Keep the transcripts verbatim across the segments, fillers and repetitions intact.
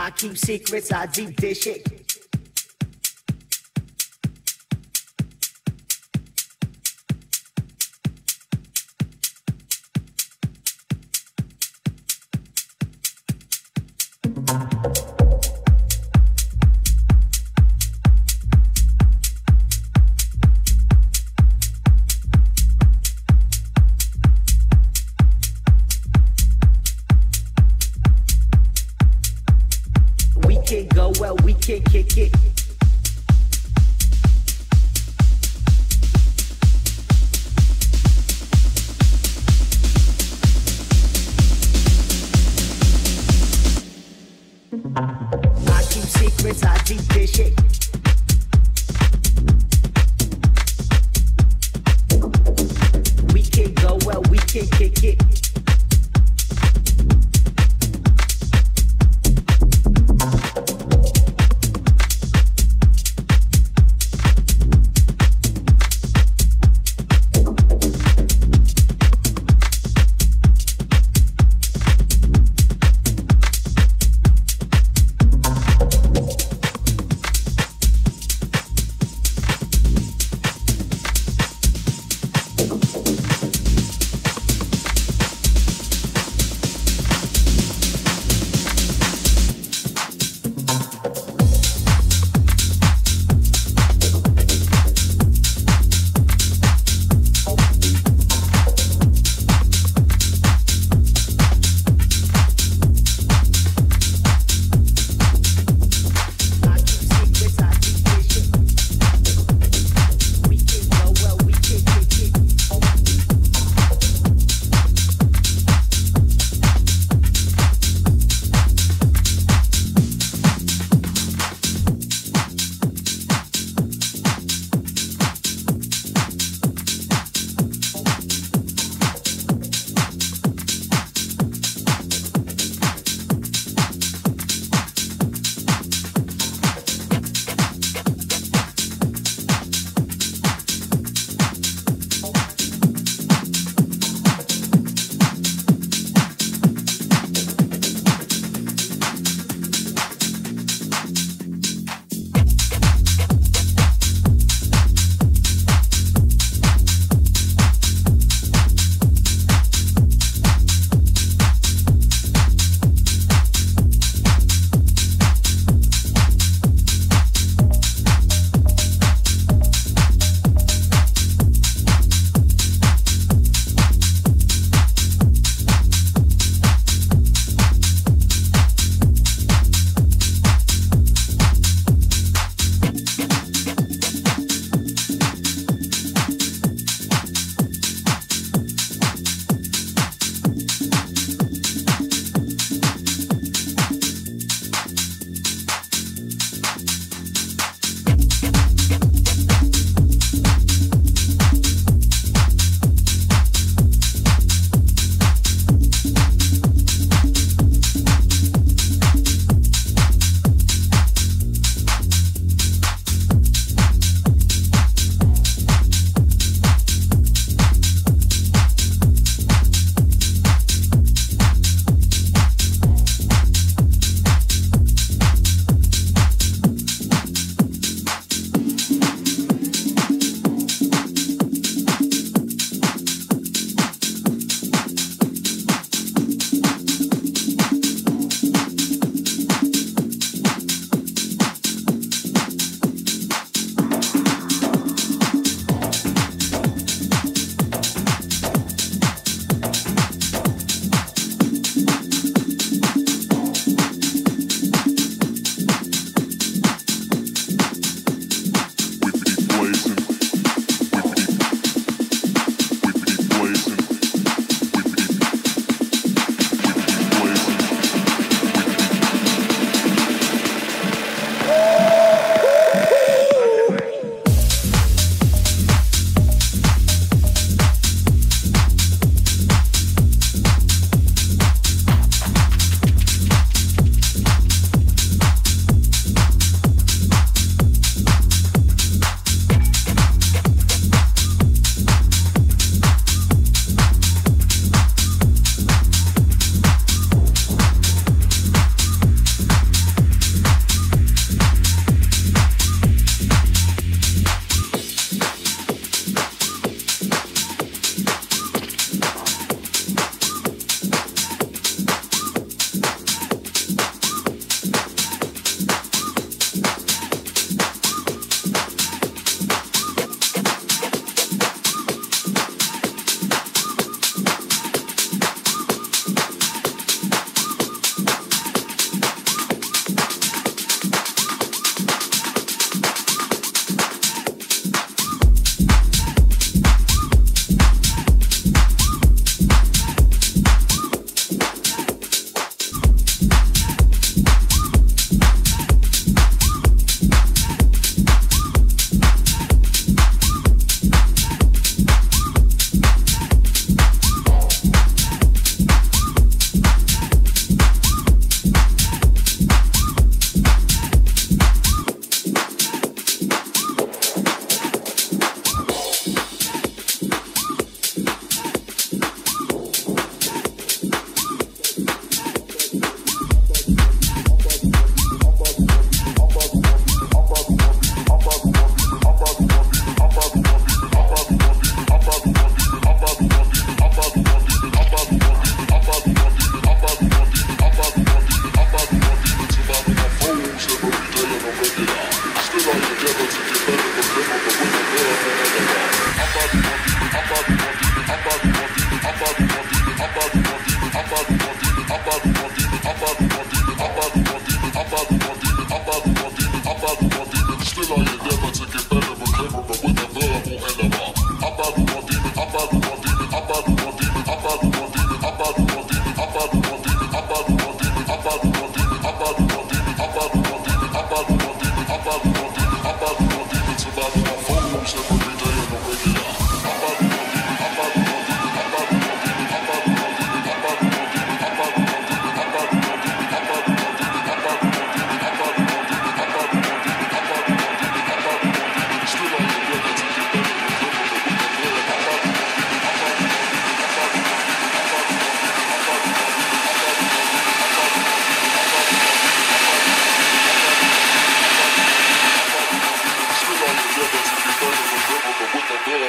I keep secrets, I deep dish it.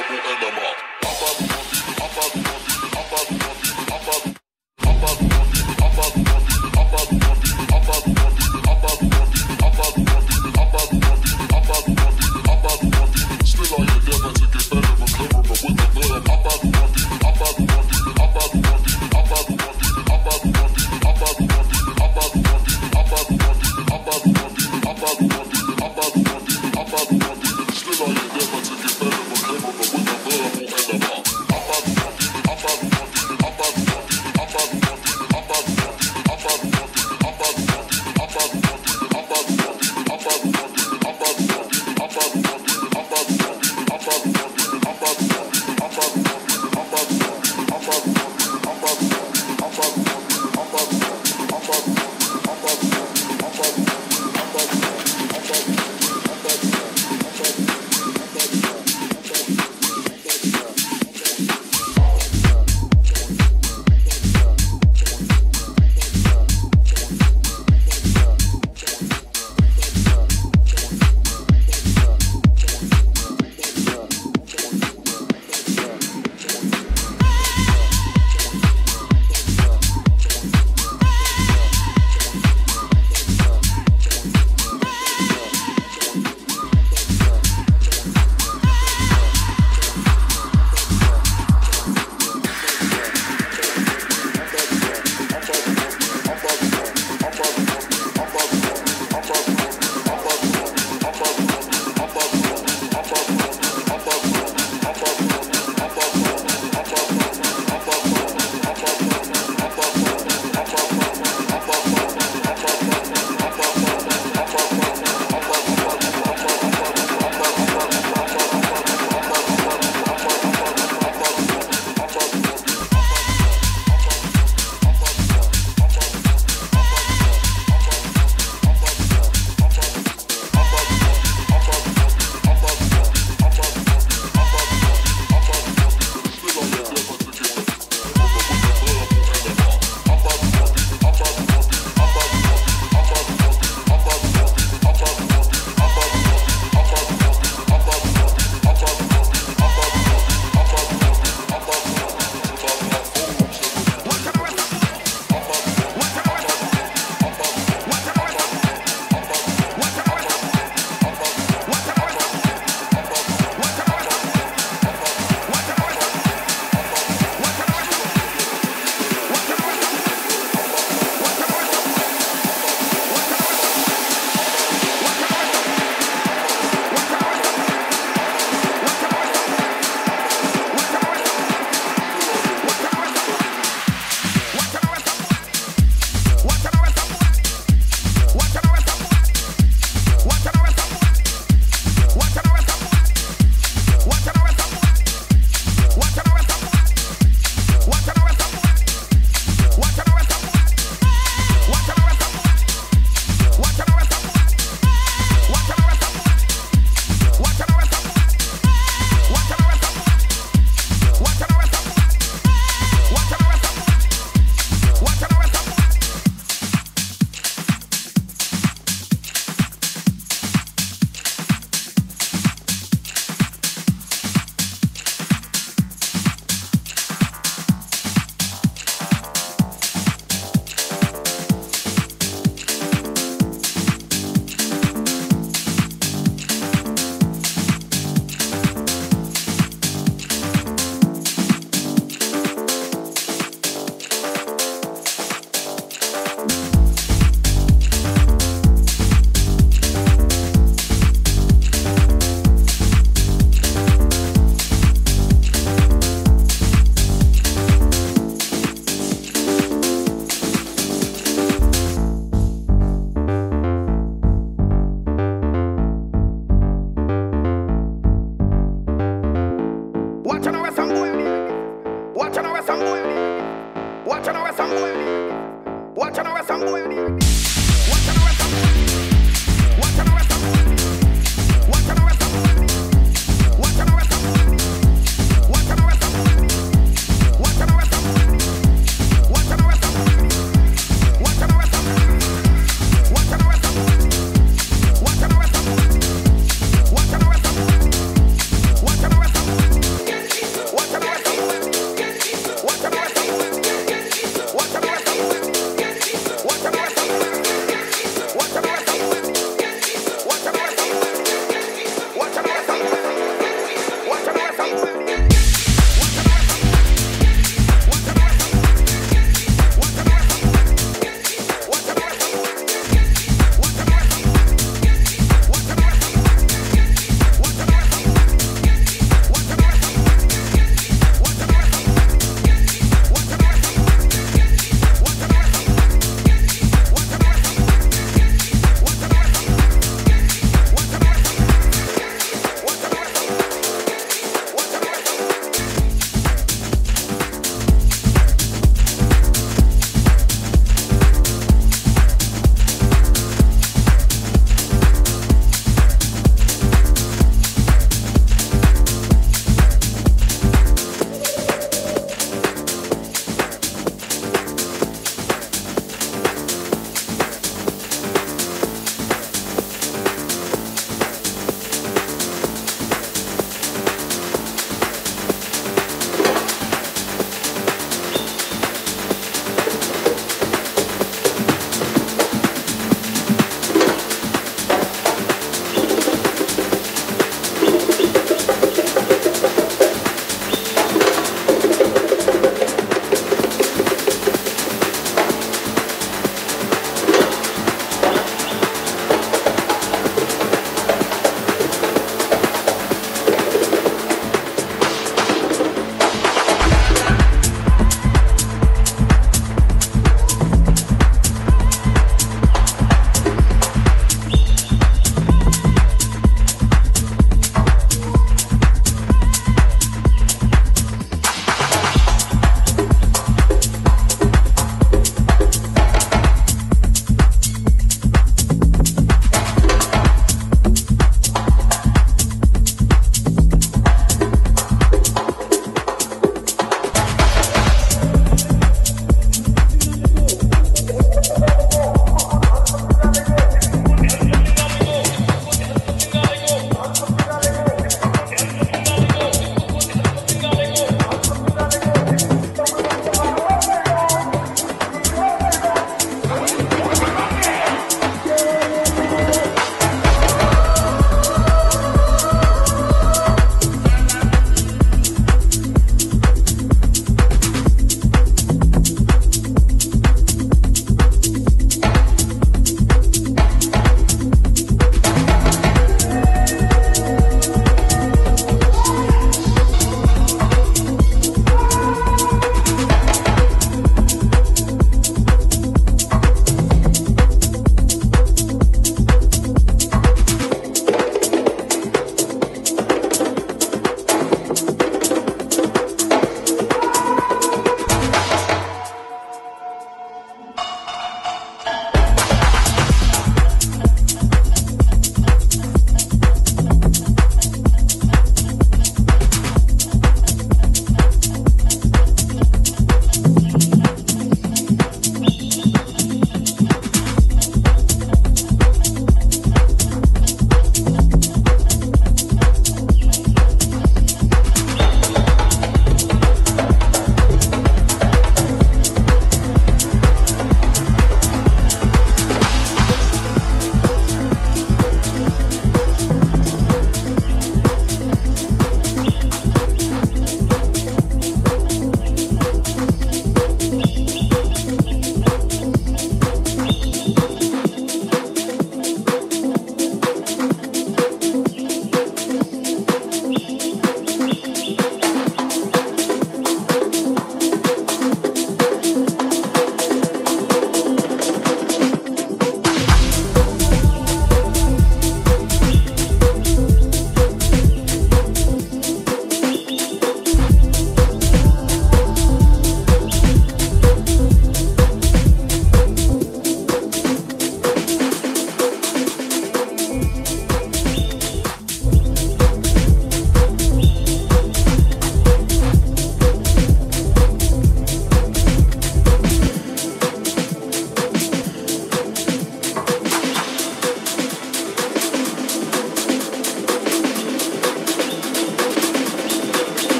Still I ain't never to get better, but never, but with the love.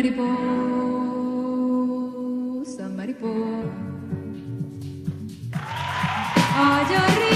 Samaripo, Samaripo. Ajari.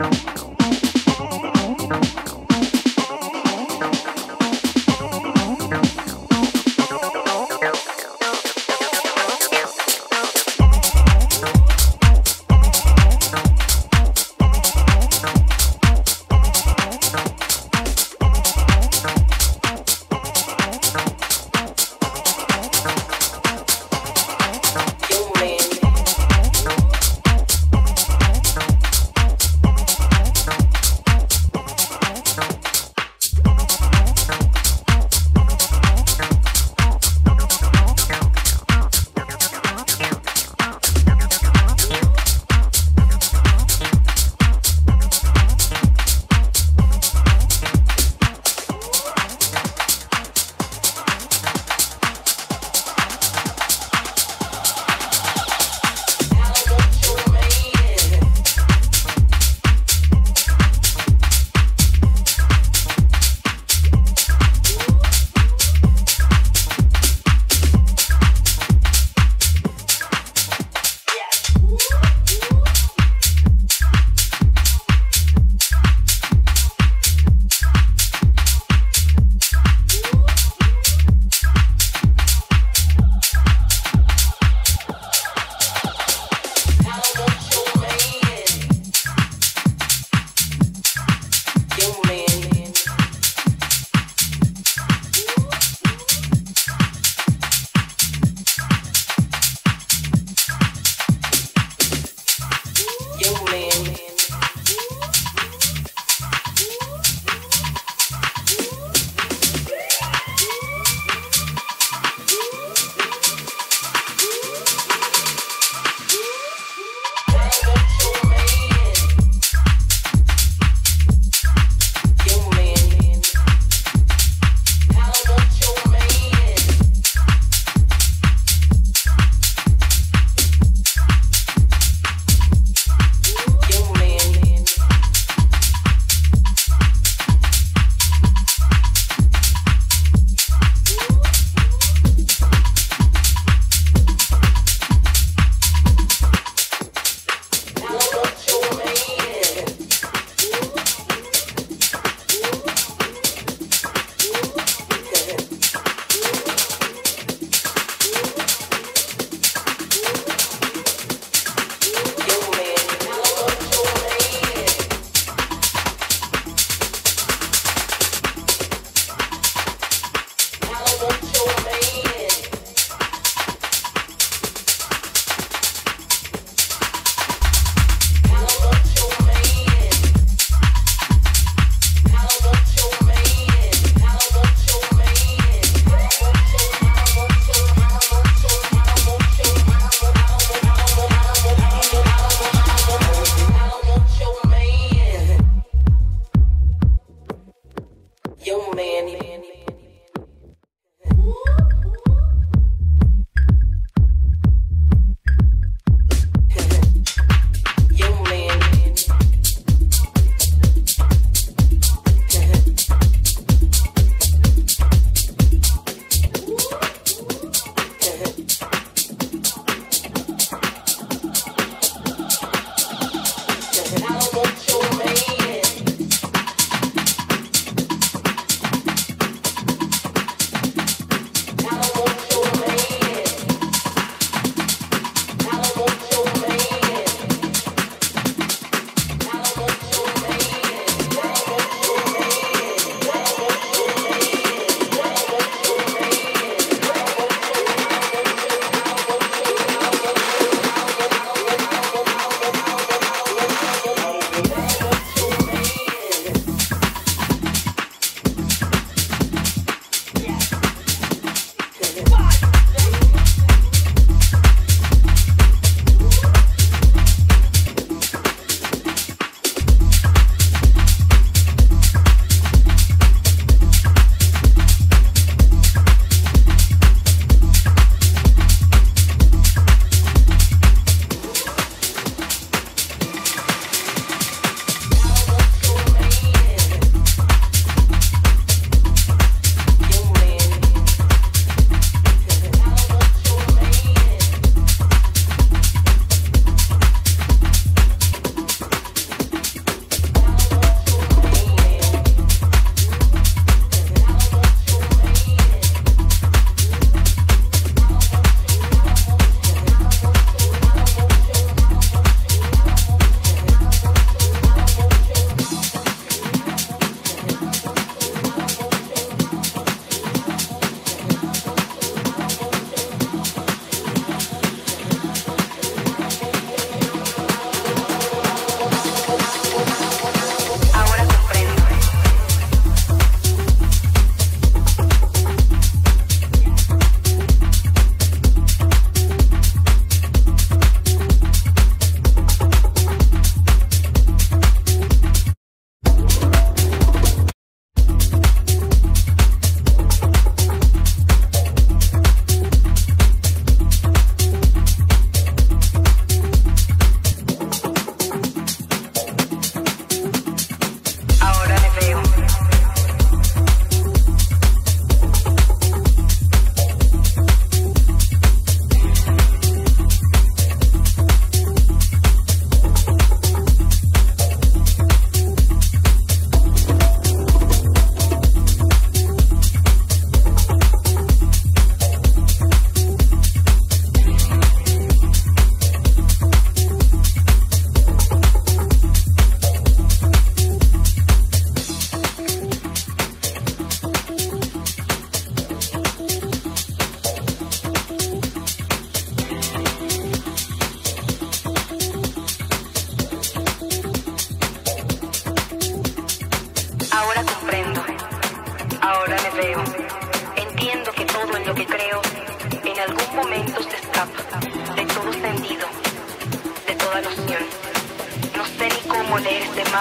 I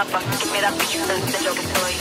papa, give me that pizza, de lo que soy.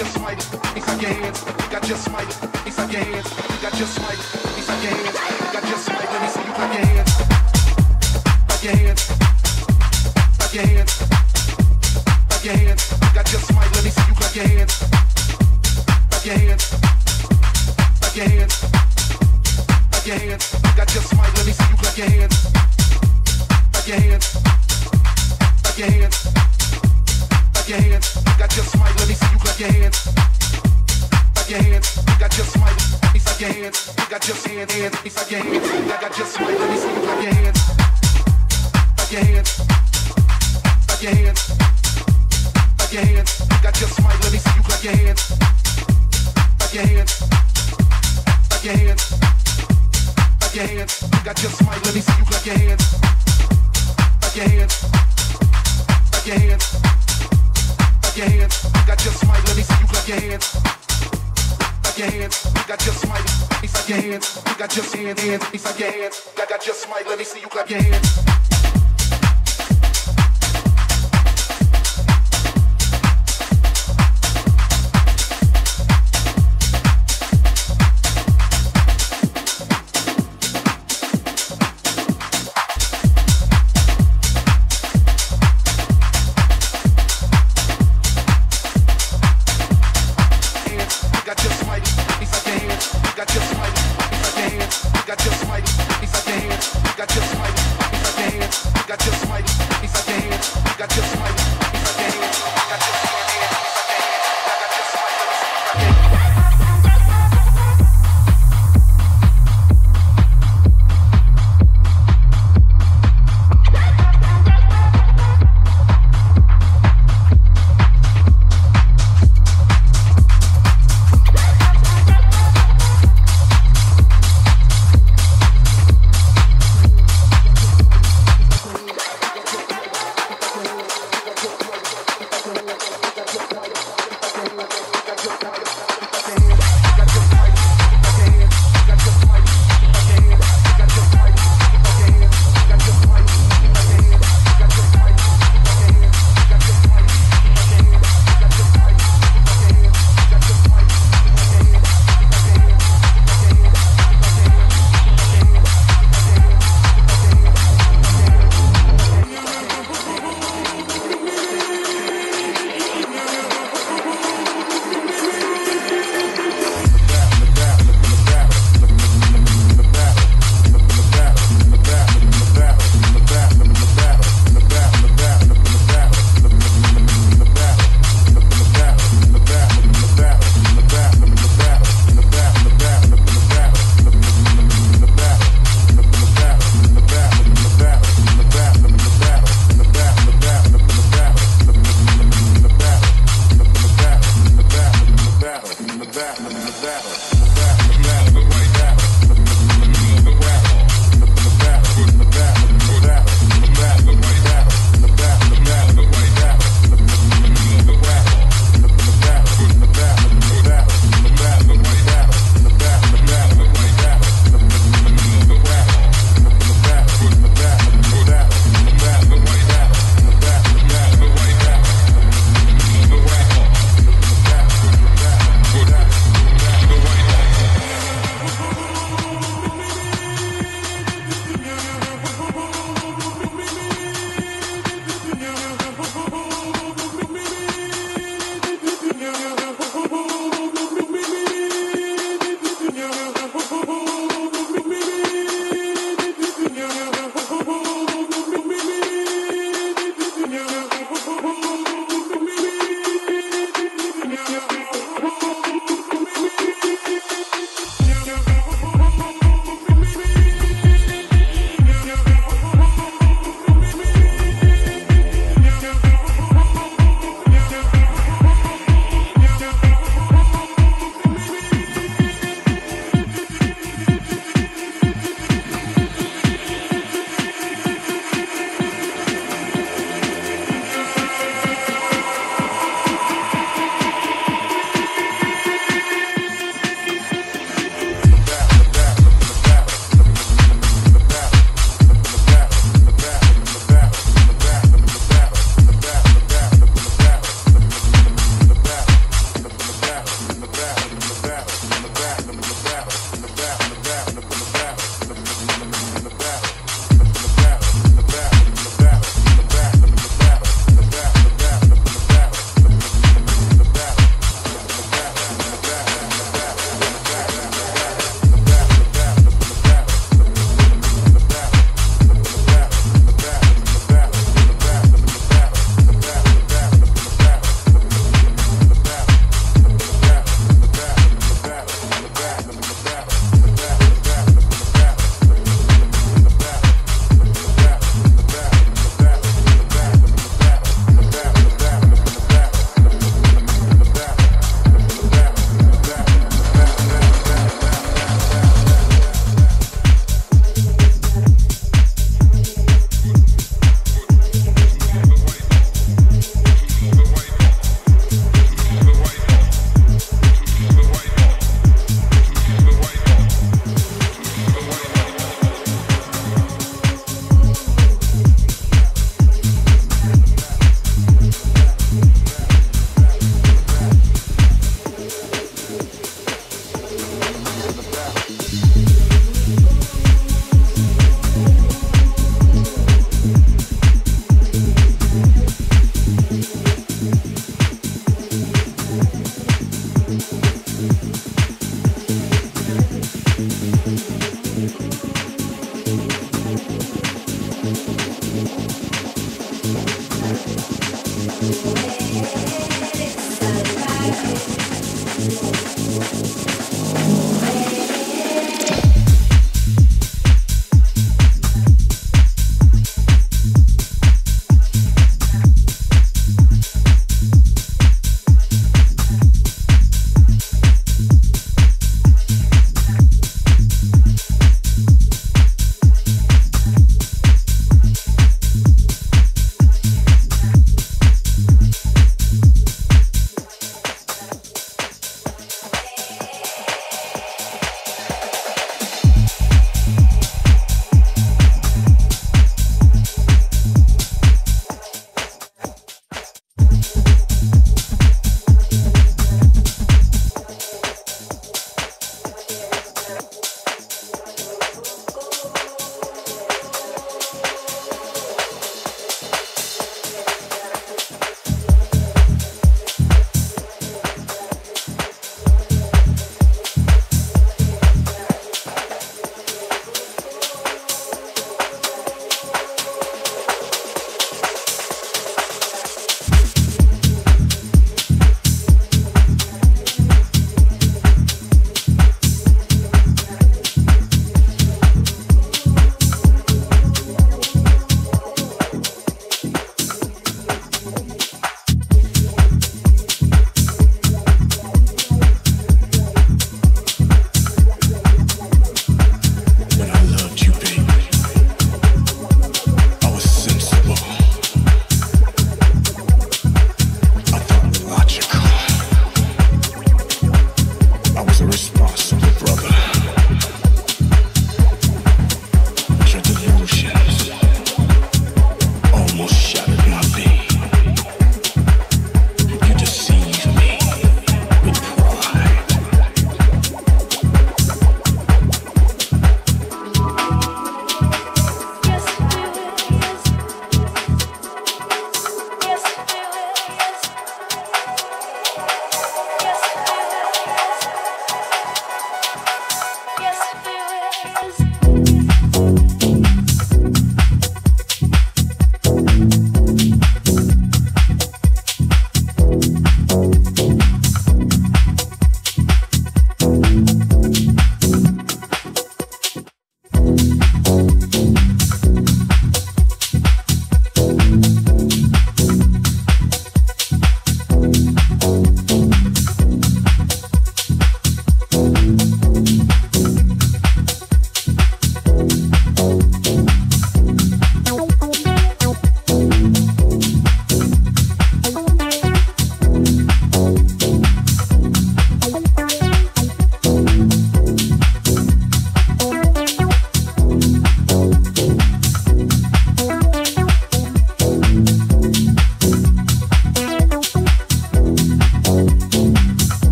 your smite, inside your hands, got your smite, inside your hands, got your smite, inside your hands, got your smite, let me see you clap your hands, clap your hands, clap your hands, clap your hands, got your smite, let me see you clap your hands, clap your hands, clap your hands, clap your hands, got your smite, let me see you clap your hands, clap your hands, clap your hands. Your hands, got your smile, let me see you clap your hands. Clap your hands, got your smile, inside your hands, got your hands, hands, inside your hands, got your smile, let me see you clap your hands. Clap your hands, clap your hands, clap your hands, got your smile, let me see you clap your hands. Clap your hands, clap your hands, clap your hands, got your smile, let me see you clap your hands. Clap your hands, clap your hands. Your hands, got your smile, let me see you clap your hands. Clap your hands, got your smile, inside your hands, got your hands, hands, inside your hands, got your smile, let me see you clap your hands.